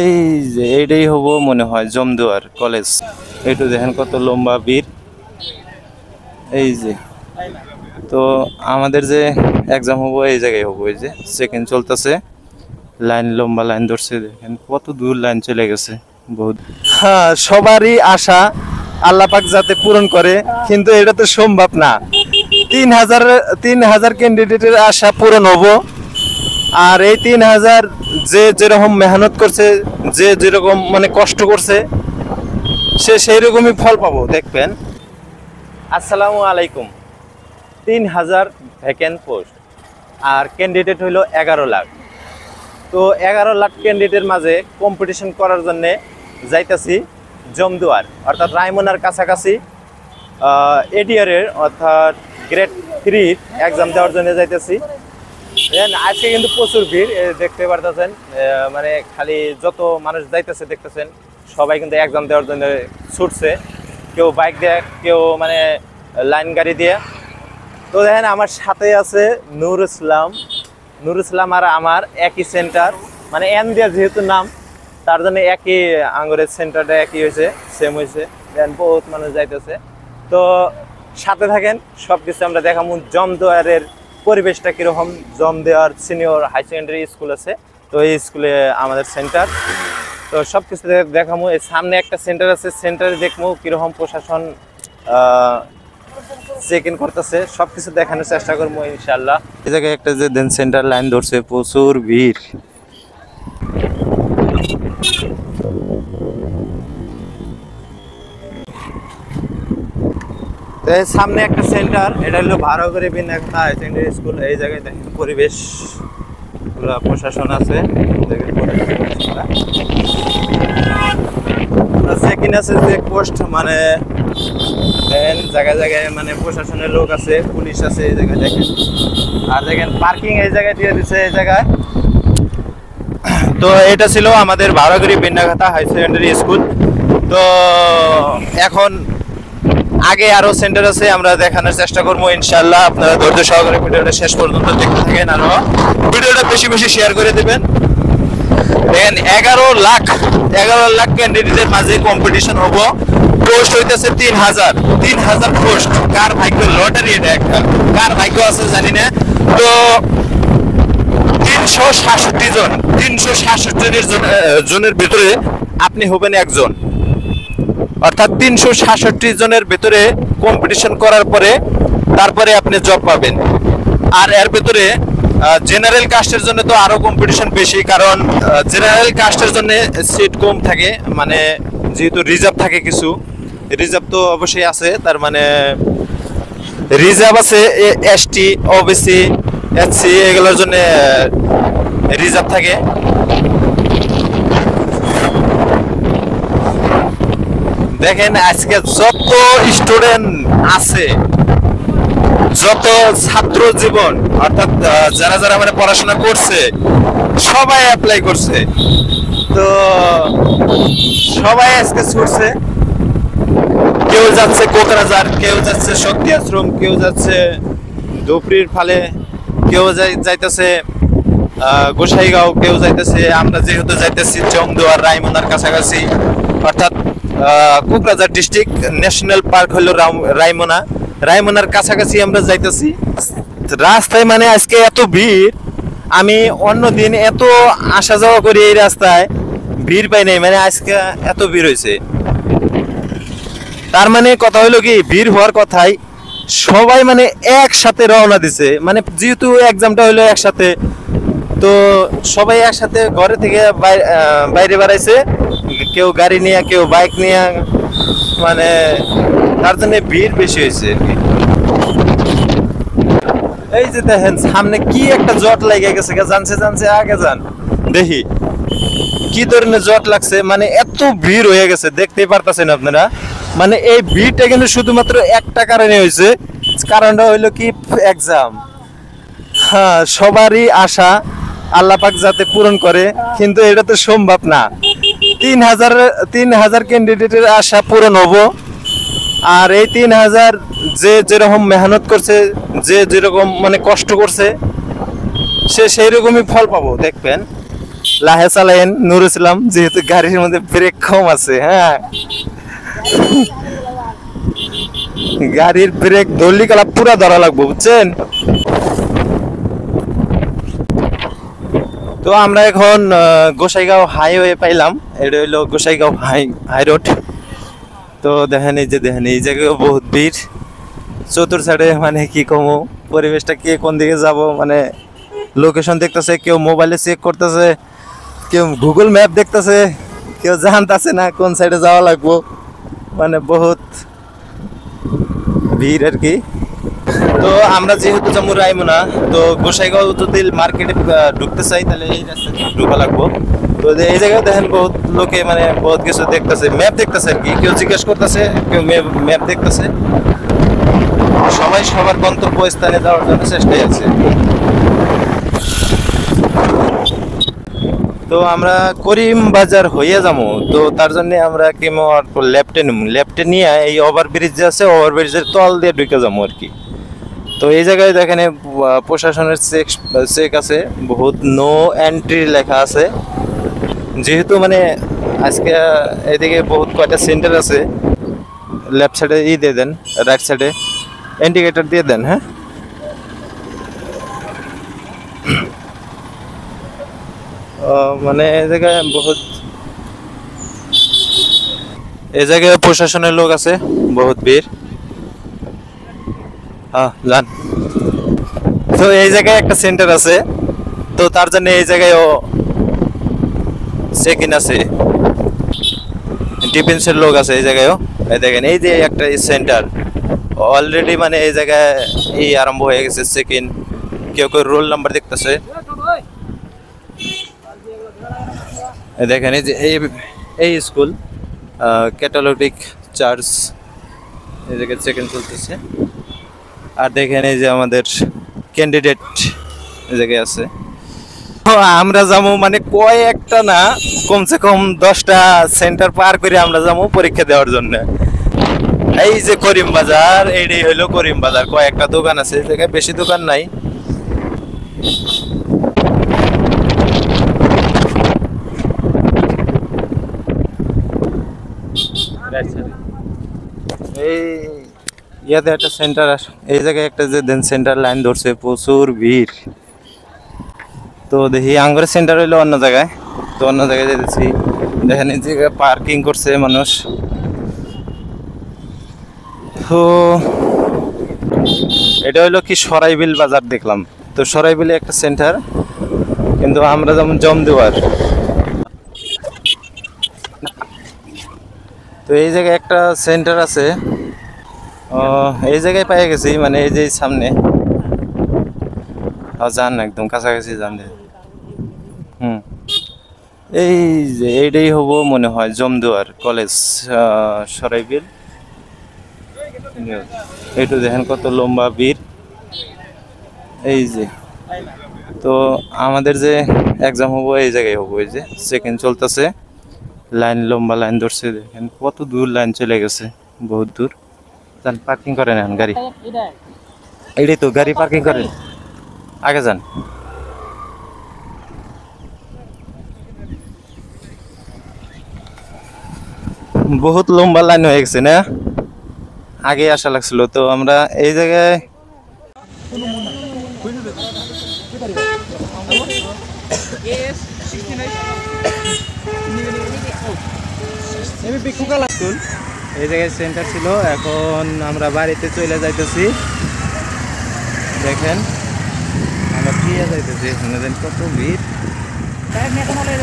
এই যে এটাই হবো মনে হয় জমদুয়ার কলেজ। একটু দেখেন কত লম্বা ভিড়। এই যে তো আমাদের যে এক্সাম হবো এই জায়গায় হবো। এই যে সেকেন্ড চলতেছে, লাইন লম্বা লাইন ধরছে, দেখেন কত দূর লাইন চলে গেছে বহুত। হ্যাঁ, সবারই আশা আল্লাহ পাক যাতে পূরণ করে, কিন্তু এটা তো সম্ভব না। 3000 ক্যান্ডিডেটের আশা পূরণ হবো। আর এই 3000 যে যেরকম মেহনত করছে, যে যেরকম মানে কষ্ট করছে, সে সেই রকমই ফল পাবো দেখবেন। আসসালামু আলাইকুম। 3000 ভ্যাকেন্ট পোস্ট আর ক্যান্ডিডেট হইল 11 লাখ। তো 11 লাখ ক্যান্ডিডেটের মাঝে কম্পিটিশন করার জন্যে যাইতাছি জমদুয়ার, অর্থাৎ রায়মনার কাছাকাছি এডিয়ারের অর্থাৎ গ্রেড 3 এক্সাম দেওয়ার জন্য যাইতেছি। দেন আজকে কিন্তু প্রচুর ভিড় দেখতে পারতেছেন, মানে খালি যত মানুষ যাইতেছে দেখতেছেন সবাই কিন্তু এক্সাম দেওয়ার জন্য ছুটছে, কেউ বাইক দিয়ে, কেউ মানে লাইন গাড়ি দিয়ে। তো দেখেন আমার সাথে আছে নূর ইসলাম আর আমার একই সেন্টার, মানে এন দিয়া যেহেতু নাম তার জন্য একই আঙুরের সেন্টারটা একই হয়েছে, সেম হয়েছে। দেন বহুত মানুষ যাইতেছে, তো সাথে থাকেন, সব কিছু আমরা দেখাবো। জমদুয়ারের পরিবেশটা কীরকম, Jamduar senior high secondary school আছে, তো এই স্কুলে আমাদের সেন্টার, তো সব কিছু দেখাবো। এই সামনে একটা সেন্টার আছে, সেন্টারে দেখবো কীরকম প্রশাসন চেক ইন করতেছে, সব কিছু দেখানোর চেষ্টা করবো ইনশাল্লাহ। এই জায়গায় একটা যে দেন সেন্টার লাইন ধরছে, প্রচুর ভিড়। সামনে একটা সেন্টার, এটা হলো ভাড়াগড়ি বিন্নাঘাটা হাই সেকেন্ডারি স্কুল। এই জায়গায় দেখেন পরিবেশ, প্রশাসন আছে, চেক পোস্ট, মানে দেখেন জায়গায় জায়গায় মানে প্রশাসনের লোক আছে, পুলিশ আছে এই জায়গায় দেখেন। আর দেখেন পার্কিং এই জায়গায় দিয়ে দিচ্ছে এই জায়গায়। তো এটা ছিল আমাদের ভাড়াগড়ি বিন্নাঘাটা হাই সেকেন্ডারি স্কুল। তো এখন আগে আরো সেন্টার আছে, আমরা দেখানোর চেষ্টা করবো ইনশাল্লাহ। আপনারা ধৈর্য সহকারে ভিডিওটা শেষ পর্যন্ত দেখতে থাকেন, আর ভিডিওটা বেশি বেশি শেয়ার করে দেবেন। দেখেন 11 লাখ ক্যান্ডিডেটের মাঝে কম্পিটিশন হবো। পোস্ট হইতেছে 3000 পোস্ট। কার ভাগ্য লটারি এটা, একটা কার ভাগ্য আছে জানি না। তো 367 জনের ভিতরে আপনি হবেন একজন, অর্থাৎ 367 জনের ভিতরে কম্পিটিশন করার পরে তারপরে আপনি জব পাবেন। আর এর ভিতরে জেনারেল কাস্টের জন্য তো আরও কম্পিটিশন বেশি, কারণ জেনারেল কাস্টের জন্য সিট কম থাকে, মানে যেহেতু রিজার্ভ থাকে কিছু, রিজার্ভ তো অবশ্যই আছে, তার মানে রিজার্ভ আছে এসটি, ওবিসি, এসসি এগুলোর জন্য রিজার্ভ থাকে। দেখেন আজকে যত স্টুডেন্ট আছে, যত ছাত্র জীবন, অর্থাৎ যারা যারা মানে পড়াশোনা করছে সবাই অ্যাপ্লাই করছে, তো সবাই আজকে ছুটছে। কেউ যাচ্ছে কোকরাঝার, কেউ যাচ্ছে শক্তি আশ্রম, কেউ যাচ্ছে ধুপড়ির ফালে, কেউ যাইতেছে গোসাইগাঁও, কেউ যাইতেছে, আমরা যেহেতু যাইতেছি জমদুয়ার রায়মনার কাছাকাছি, অর্থাৎ কোকরাঝার ডিস্ট্রিক্ট, ন্যাশনাল পার্ক হলো রায়মনার কাছাকাছি আমরা যাইতেছি। রাস্তায় মানে আজকে এত ভিড়, আমি অন্য দিন এত আসা যাওয়া করি এই রাস্তায়, ভিড় পাই নাই, মানে আজকে এত ভিড় হয়েছে। তার মানে কথা হইলো কি, ভিড় হওয়ার কথাই, সবাই মানে একসাথে রওনা দিছে, মানে যেহেতু এক্সামটা হইলো একসাথে, তো সবাই একসাথে ঘরে থেকে বাইরে বেড়াইছে, কেউ গাড়ি নিয়ে, কেউ বাইক নিয়ে, মানে তার জন্য ভিড় বেশি হয়েছে। এই যে দেখেন সামনে কি একটা জট লেগে গেছে, জানছে আগে যান, দেখি কি ধরনের জট লাগছে, মানে এত ভিড় হয়ে গেছে দেখতেই পারতেছেন আপনারা। মানে এই ভিড়টা কিন্তু শুধুমাত্র একটা কারণে হয়েছে, কারণটা হইলো কি এক্সাম। হ্যাঁ, সবারই আশা আল্লাহ পাক যাতে পূরণ করে, কিন্তু এটা তো সম্ভব না। 3000 ক্যান্ডিডেটের আশা পূরণ হবো। আর এই 3000 যে যেরকম মেহনত করছে, যে যেরকম মানে কষ্ট করছে, সে সেই রকমই ফল পাবো দেখবেন। লাহে চালাইন। নূর ইসলাম, যেহেতু গাড়ির মধ্যে ব্রেক কম আছে, হ্যাঁ গাড়ির ব্রেক ধরলি কলা পুরা ধরা লাগবো, বুঝছেন? তো আমরা এখন গোসাইগাঁও হাইওয়ে পাইলাম, এটা হইল গোসাইগাঁও হাই রোড। তো দেখেন এই যে দেখেন এই জায়গায় বহুত ভিড় চতুর সাইডে, মানে কি কমো পরিবেশটা, কে কোন দিকে যাব মানে লোকেশন দেখতেছে, কেউ মোবাইলে চেক করতেছে, কেউ গুগল ম্যাপ দেখতেছে, কেউ জানতেছে না কোন সাইডে যাওয়া লাগবো, মানে বহুত ভিড় আর কি। তো আমরা যেহেতু যেমন রাইমোনা, তো গোসাইগাঁও যদি মার্কেটে ঢুকতে চাই তাহলে এই রাস্তা ঢুকা লাগবো। তো এই জায়গায় দেখেন বহুত লোকে মানে বহুত কিছু দেখতেছে, ম্যাপ দেখতেছে আর কি, কেউ জিজ্ঞেস করতেছে, কেউ ম্যাপ দেখতেছে, সবাই সবার গন্তব্য স্থানে যাওয়ার জন্য চেষ্টাই আছে। তো আমরা করিম বাজার হইয়া যাবো, তো তার জন্য আমরা কেমন লেফটে নেব, লেফটে নিয়ে এই ওভারব্রিজ যে আছে ওভারব্রিজের তল দিয়ে ঢুকে যাবো আর কি। তো এই জায়গায় এখানে প্রশাসনের চেক আছে, বহুত নো এন্ট্রি লেখা আছে, যেহেতু মানে আজকে এদিকে বহুত কয়টা সেন্টার আছে, লেফট সাইডে ই দিয়ে দেন, রাইট সাইডে ইন্ডিকেটর দিয়ে দেন, হ্যাঁ। মানে এই জায়গায় বহুত এই জায়গায় প্রশাসনের লোক আছে, বহুত ভিড়। হ্যাঁ জান, তো এই জায়গায় একটা সেন্টার আছে, তো তার জন্য এই জায়গায় চেক ইন আছে, ডিফেন্সের লোক আছে এই জায়গায়ও। এই দেখেন এই যে একটা সেন্টার অলরেডি, মানে এই জায়গায় এই আরম্ভ হয়ে গেছে চেক ইন, কেউ কেউ রোল নাম্বার দেখতেছে। দেখেন এই যে এই স্কুল ক্যাটালটিক চার্চ, এই জায়গায় চেক ইন চলতেছে। আর দেখেন এই যে আমাদের ক্যান্ডিডেট এই জায়গায় আছে। আমরা যাবো মানে কয়েকটা না, কমসে কম 10টা সেন্টার পার করে আমরা যাবো পরীক্ষা দেওয়ার জন্য। এই যে করিম বাজার, এটাই হইলো করিম বাজার, কয়েকটা দোকান আছে এই জায়গায়, বেশি দোকান নাই। এই ইয়াতে একটা সেন্টার আছে, এই জায়গায় একটা যে দেন সেন্টার লাইন ধরছে, প্রচুর ভিড়। তো দেখি আঙ্গুর সেন্টার হইলো অন্য জায়গায়, তো অন্য জায়গায় যেতেছি। দেখেন এই জায়গায় পার্কিং করছে মানুষ। তো এটা হইলো কি সরাইবিল বাজার দেখলাম, তো সরাইবিলে একটা সেন্টার, কিন্তু আমরা যেমন জমদুয়ার। তো এই জায়গায় একটা সেন্টার আছে, এই জায়গায় পেয়ে গেছি, মানে এই যে সামনে যান, একদম কাছাকাছি যান। এই যে এইটাই হবো মনে হয় জমদুয়ার কলেজ সরাইবিল। এইটু দেখেন কত লম্বা বীর, এই যে। তো আমাদের যে এক্সাম হবো এই জায়গায় হবো, এই যে চেক ইন চলতেছে, লাইন লম্বা লাইন ধরছে। দেখেন কত দূর লাইন চলে গেছে, বহুত দূর। যান পার্কিং করেন এখন গাড়ি, এটাই তো গাড়ি পার্কিং করেন, আগে যান। বহুত লম্বা লাইন হয়ে গেছে না, আগে আসা লাগছিল। তো আমরা এই জায়গায় এই জায়গায় সেন্টার ছিল, এখন আমরা বাড়িতে চলে যাইতেছি। দেখেন আমরা ফিরে যাইতেছি, কত ভিড়।